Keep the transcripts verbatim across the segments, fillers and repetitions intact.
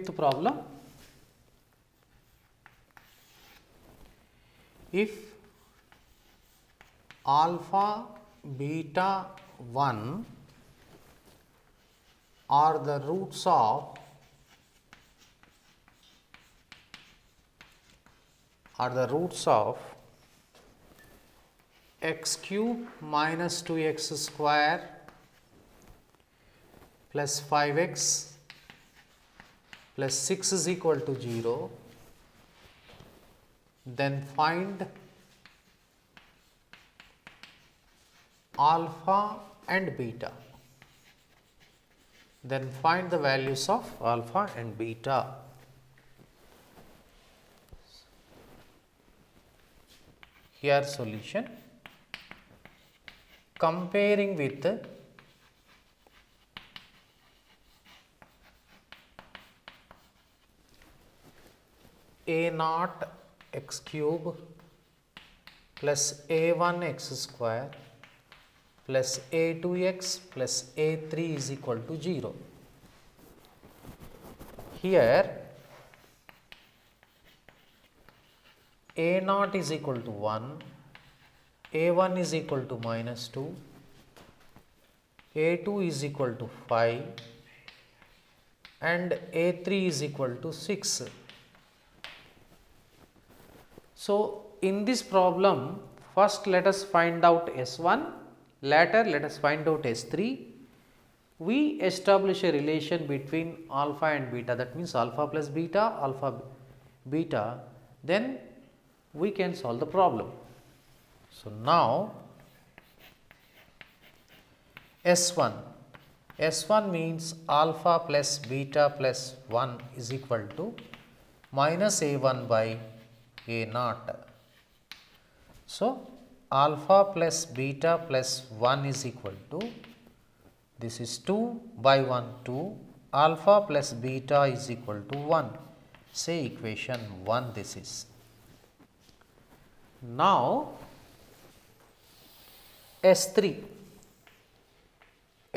Fifth problem, if alpha, beta one are the roots of are the roots of x cube minus two x square plus five x plus six is equal to zero, then find alpha and beta. Then find the values of alpha and beta. Here solution, comparing with a naught x cube plus a one x square plus a two x plus a three is equal to zero. Here a naught is equal to one, a one is equal to minus two, a two is equal to five and a three is equal to six. So, in this problem first let us find out S one, later let us find out S three. We establish a relation between alpha and beta, that means alpha plus beta, alpha beta, then we can solve the problem. So, now S one, S one means alpha plus beta plus one is equal to minus A one by A naught. So, alpha plus beta plus one is equal to, this is two by one, two, alpha plus beta is equal to one, say equation one this is. Now, S three,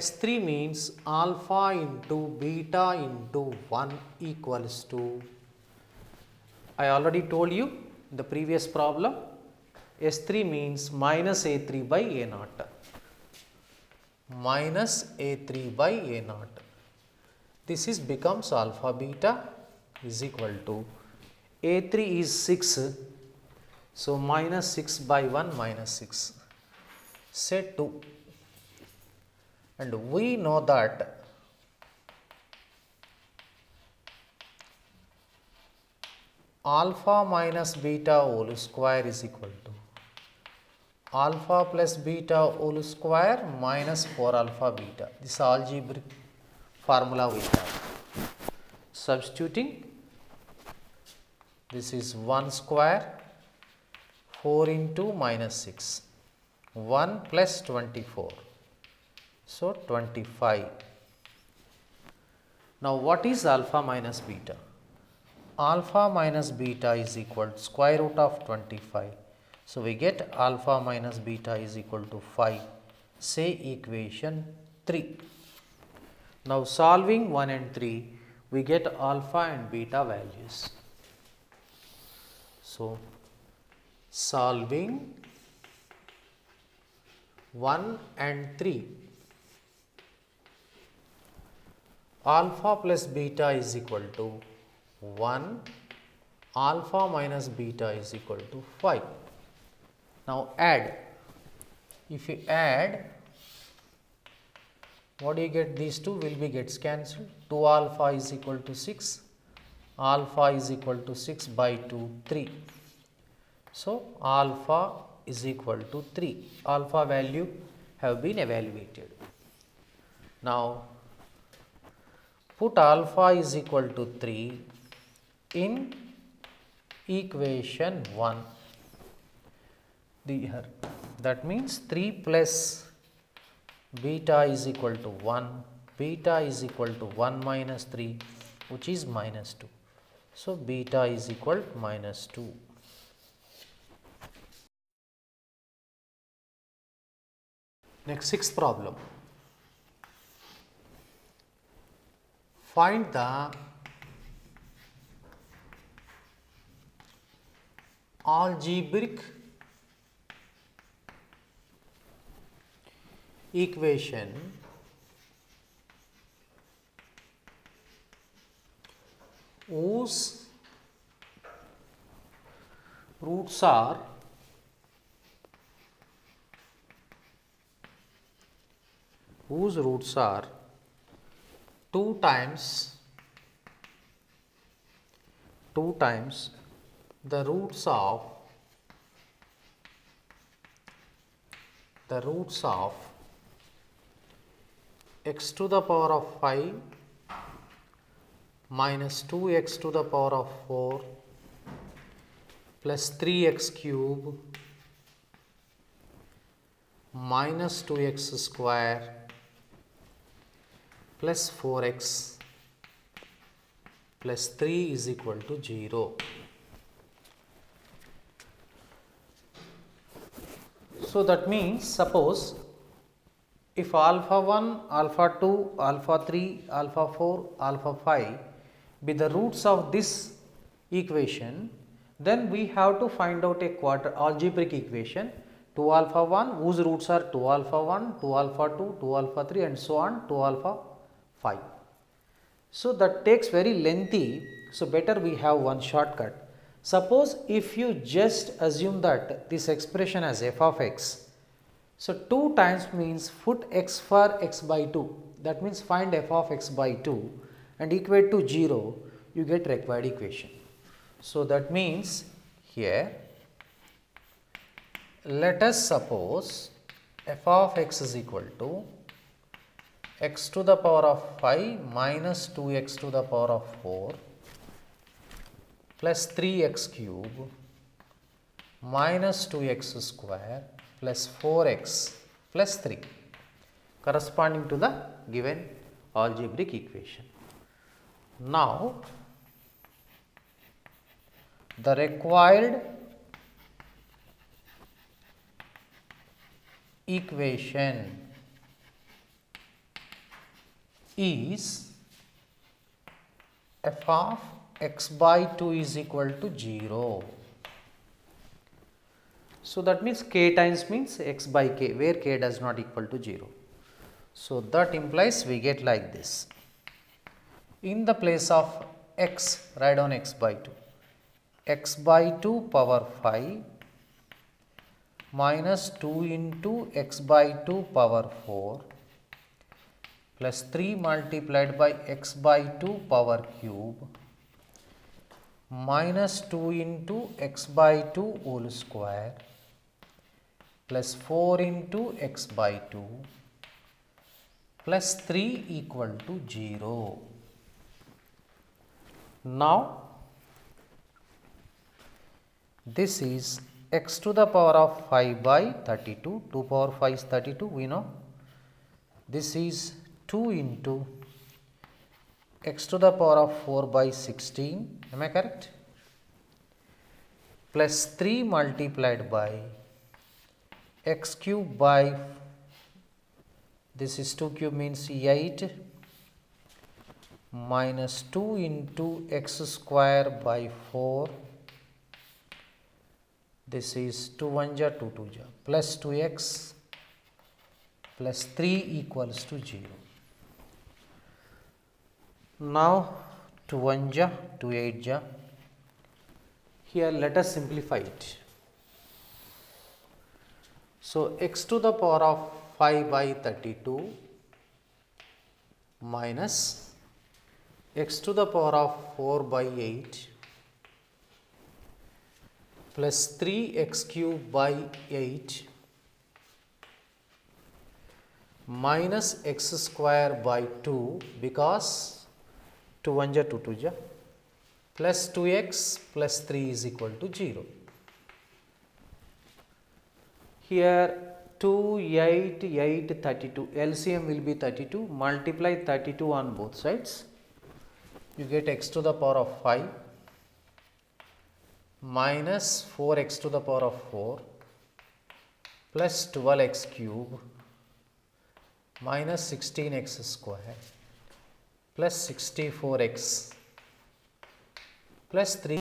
S three means alpha into beta into one equals to, I already told you the previous problem, S three means minus A three by A naught, minus A three by A naught. This is becomes alpha beta is equal to, A three is six, so minus six by one minus six, say two, and we know that alpha minus beta whole square is equal to alpha plus beta whole square minus four alpha beta. This algebraic formula we have. Substituting, this is one square, four into minus six, one plus twenty-four, so twenty-five. Now, what is alpha minus beta? Alpha minus beta is equal to square root of twenty-five. So, we get alpha minus beta is equal to five, say equation three. Now, solving one and three, we get alpha and beta values. So, solving one and three, alpha plus beta is equal to one, alpha minus beta is equal to five. Now, add. If you add, what do you get? These two will be gets cancelled. two alpha is equal to six, alpha is equal to six by two, three. So, alpha is equal to three. Alpha value have been evaluated. Now, put alpha is equal to three. In equation one, the, that means three plus beta is equal to one, beta is equal to one minus three, which is minus two. So, beta is equal to minus two. Next, sixth problem, find the algebraic equation whose roots are whose roots are two times two times the roots of the roots of x to the power of five minus two x to the power of four plus three x cube minus two x square plus four x plus three is equal to zero. So that means, suppose if alpha one, alpha two, alpha three, alpha four, alpha five be the roots of this equation, then we have to find out a quadratic algebraic equation two alpha one whose roots are two alpha one, two alpha two, two alpha three and so on, two alpha five. So that takes very lengthy, so better we have one shortcut. Suppose if you just assume that this expression as f of x. So, two times means put x for x by two, that means find f of x by two and equate to zero, you get required equation. So, that means here let us suppose f of x is equal to x to the power of five minus two x to the power of four plus three x cube minus two x square plus four x plus three, corresponding to the given algebraic equation. Now, the required equation is f of x by two is equal to zero. So, that means k times means x by k, where k does not equal to zero. So, that implies we get like this. In the place of x, write down x by two, x by two power five minus two into x by two power four plus three multiplied by x by two power cube minus two into x by two whole square plus four into x by two plus three equal to zero. Now, this is x to the power of five by thirty-two, two power five is thirty-two, we know. This is two into x to the power of four by sixteen, am I correct? Plus three multiplied by x cube by, this is two cube means eight, minus two into x square by four, this is two one ja, two two ja, plus two x plus three equals to zero. Now, two one ja, two eight ja, here let us simplify it. So, x to the power of five by thirty-two minus x to the power of four by eight plus three x cube by eight minus x square by two, because two one ja, two two ja, plus two x plus three is equal to zero. Here two, eight, eight, thirty-two, L C M will be thirty-two, multiply thirty-two on both sides, you get x to the power of five minus four x to the power of four plus twelve x cube minus sixteen x square plus sixty-four x plus three